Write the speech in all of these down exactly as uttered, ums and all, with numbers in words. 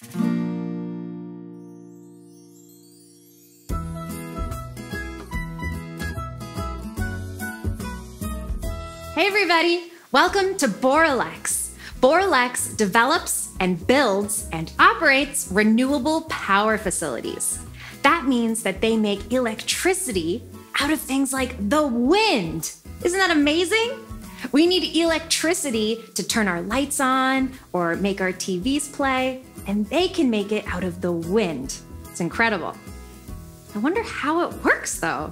Hey everybody, welcome to Boralex. Boralex develops and builds and operates renewable power facilities. That means that they make electricity out of things like the wind. Isn't that amazing? We need electricity to turn our lights on or make our T Vs play, and they can make it out of the wind. It's incredible. I wonder how it works though.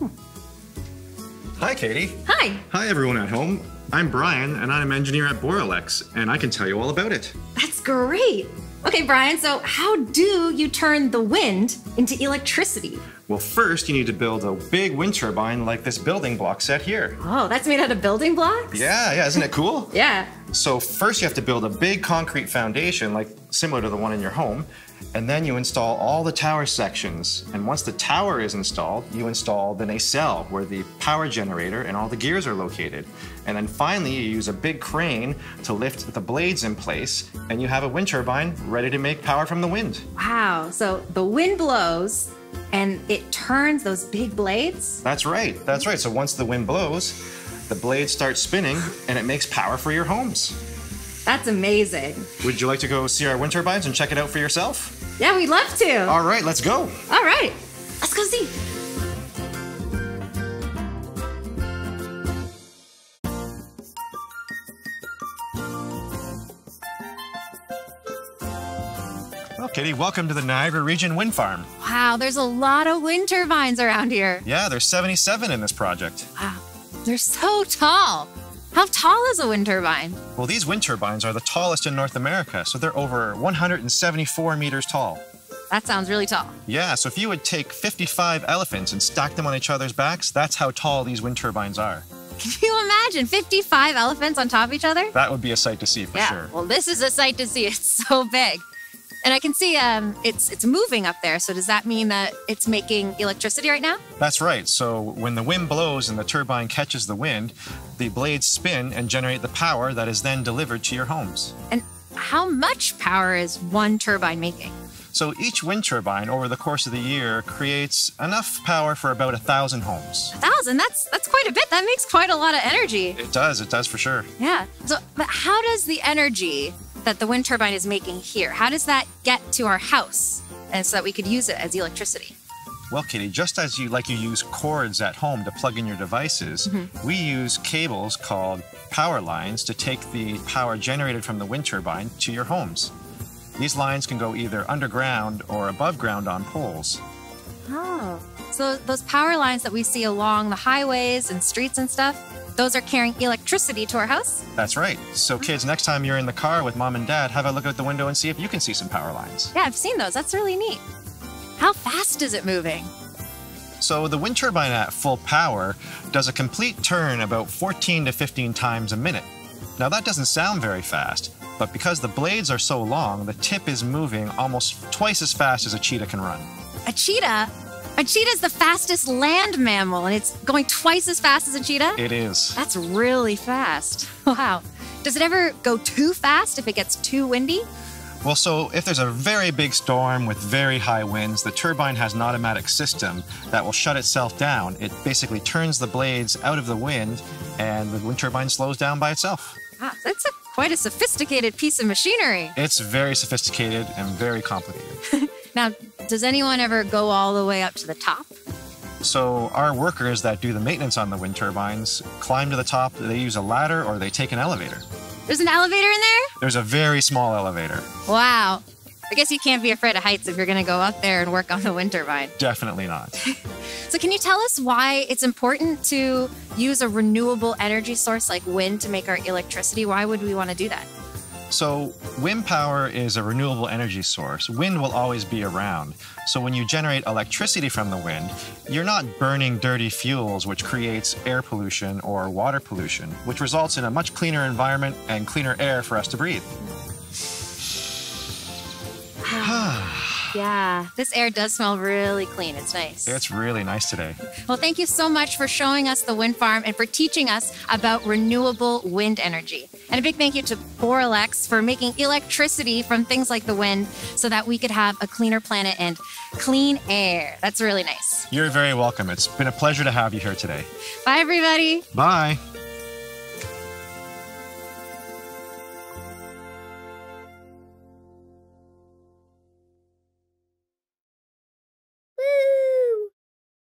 Hmm. Hi, Katie. Hi. Hi, everyone at home. I'm Brian, and I'm an engineer at Boralex, and I can tell you all about it. That's great. Okay, Brian, so how do you turn the wind into electricity? Well, first you need to build a big wind turbine like this building block set here. Oh, that's made out of building blocks? Yeah, yeah, isn't it cool? Yeah. So first you have to build a big concrete foundation, like similar to the one in your home, and then you install all the tower sections. And once the tower is installed, you install the nacelle where the power generator and all the gears are located. And then finally, you use a big crane to lift the blades in place, and you have a wind turbine ready to make power from the wind. Wow, so the wind blows and it turns those big blades? That's right, that's right. So once the wind blows, the blades start spinning and it makes power for your homes. That's amazing. Would you like to go see our wind turbines and check it out for yourself? Yeah, we'd love to. All right, let's go. All right, let's go see. Well, Katie, welcome to the Niagara Region Wind Farm. Wow, there's a lot of wind turbines around here. Yeah, there's seventy-seven in this project. Wow, they're so tall. How tall is a wind turbine? Well, these wind turbines are the tallest in North America, so they're over one hundred seventy-four meters tall. That sounds really tall. Yeah, so if you would take fifty-five elephants and stack them on each other's backs, that's how tall these wind turbines are. Can you imagine fifty-five elephants on top of each other? That would be a sight to see for yeah, sure. Well, this is a sight to see. It's so big. And I can see um, it's, it's moving up there, so does that mean that it's making electricity right now? That's right. So when the wind blows and the turbine catches the wind, the blades spin and generate the power that is then delivered to your homes. And how much power is one turbine making? So each wind turbine over the course of the year creates enough power for about a thousand homes. A thousand? That's, that's quite a bit. That makes quite a lot of energy. It does. It does for sure. Yeah. So, but how does the energy that the wind turbine is making here, how does that get to our house and so that we could use it as electricity? Well, Katie, just as you like you use cords at home to plug in your devices, mm-hmm. we use cables called power lines to take the power generated from the wind turbine to your homes. These lines can go either underground or above ground on poles. Oh, so those power lines that we see along the highways and streets and stuff, those are carrying electricity to our house? That's right. So kids, next time you're in the car with mom and dad, have a look out the window and see if you can see some power lines. Yeah, I've seen those. That's really neat. How fast is it moving? So the wind turbine at full power does a complete turn about fourteen to fifteen times a minute. Now that doesn't sound very fast, but because the blades are so long, the tip is moving almost twice as fast as a cheetah can run. A cheetah? A cheetah is the fastest land mammal, and it's going twice as fast as a cheetah? It is. That's really fast. Wow. Does it ever go too fast if it gets too windy? Well, so if there's a very big storm with very high winds, the turbine has an automatic system that will shut itself down. It basically turns the blades out of the wind, and the wind turbine slows down by itself. Wow, that's a, quite a sophisticated piece of machinery. It's very sophisticated and very complicated. Now, does anyone ever go all the way up to the top? So our workers that do the maintenance on the wind turbines climb to the top. They use a ladder or they take an elevator. There's an elevator in there? There's a very small elevator. Wow. I guess you can't be afraid of heights if you're going to go up there and work on the wind turbine. Definitely not. So can you tell us why it's important to use a renewable energy source like wind to make our electricity? Why would we want to do that? So wind power is a renewable energy source. Wind will always be around. So when you generate electricity from the wind, you're not burning dirty fuels, which creates air pollution or water pollution, which results in a much cleaner environment and cleaner air for us to breathe. Yeah, this air does smell really clean. It's nice. Yeah, it's really nice today. Well, thank you so much for showing us the wind farm and for teaching us about renewable wind energy. And a big thank you to Boralex for making electricity from things like the wind so that we could have a cleaner planet and clean air. That's really nice. You're very welcome. It's been a pleasure to have you here today. Bye, everybody. Bye.